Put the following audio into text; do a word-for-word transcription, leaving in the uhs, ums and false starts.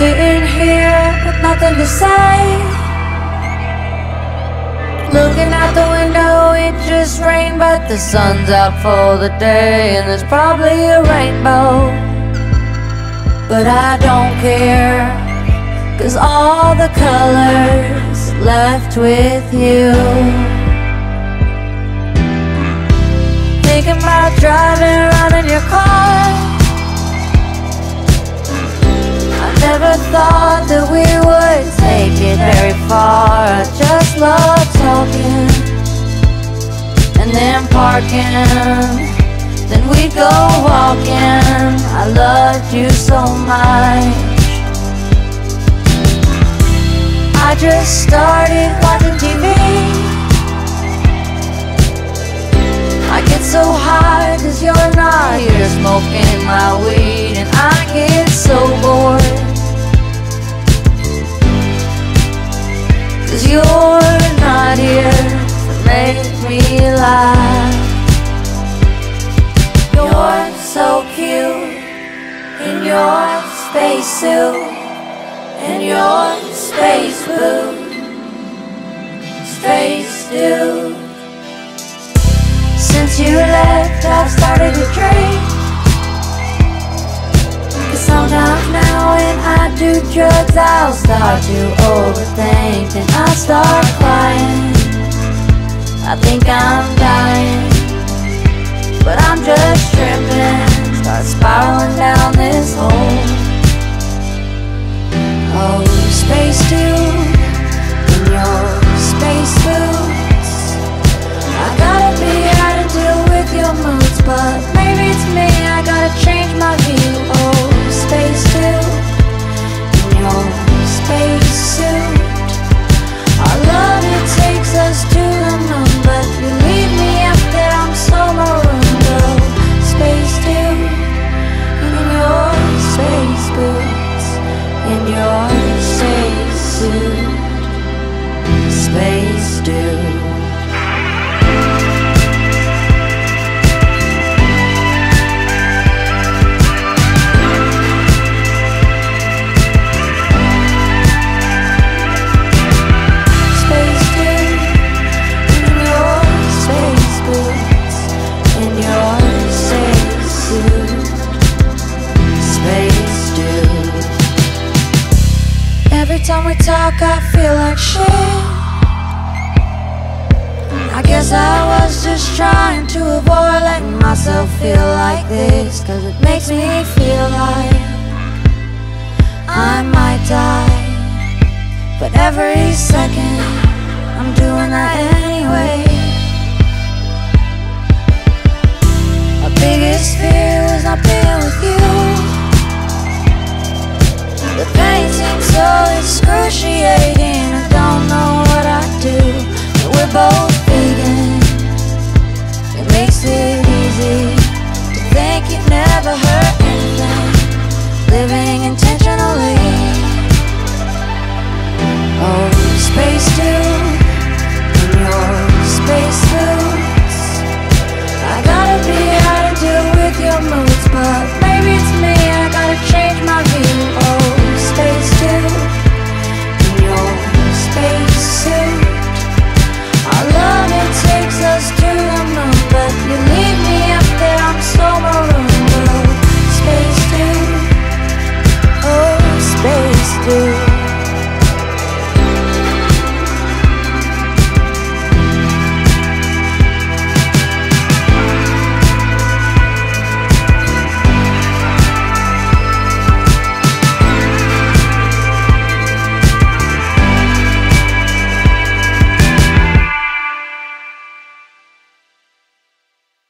sitting here with nothing to say, looking out the window. It just rained, but the sun's out for the day, and there's probably a rainbow, but I don't care, 'cause all the colors left with you. Thinking about driving around in your car, never thought that we would take it very far. I just love talking and then parking, then we'd go walking. I loved you so much. I just started watching T V. I get so high 'cause you're not here, smoking my weed, and I get so bored 'cause you're not here to make me laugh. You're so cute in your spacesuit, in your space blue, space dude. Since you left, I've started to drink, 'cause sometimes now when I do drugs, I'll start to overthink and I'll start crying. I think I'm dying, but I'm just tripping. Start spiraling down this hole. Oh, space dude, in your space boots. I gotta be out to deal with your moods, but maybe it's me, I gotta change my view. Oh, space dude, in your space suit. Our love, it takes us to the moon, but you leave me up there, I'm so marooned. Oh, space dude, in your space boots, in your space suit, space dude. Every time we talk, I feel like shit. I guess I was just trying to avoid letting myself feel like this, 'cause it makes me feel like I might die. But every second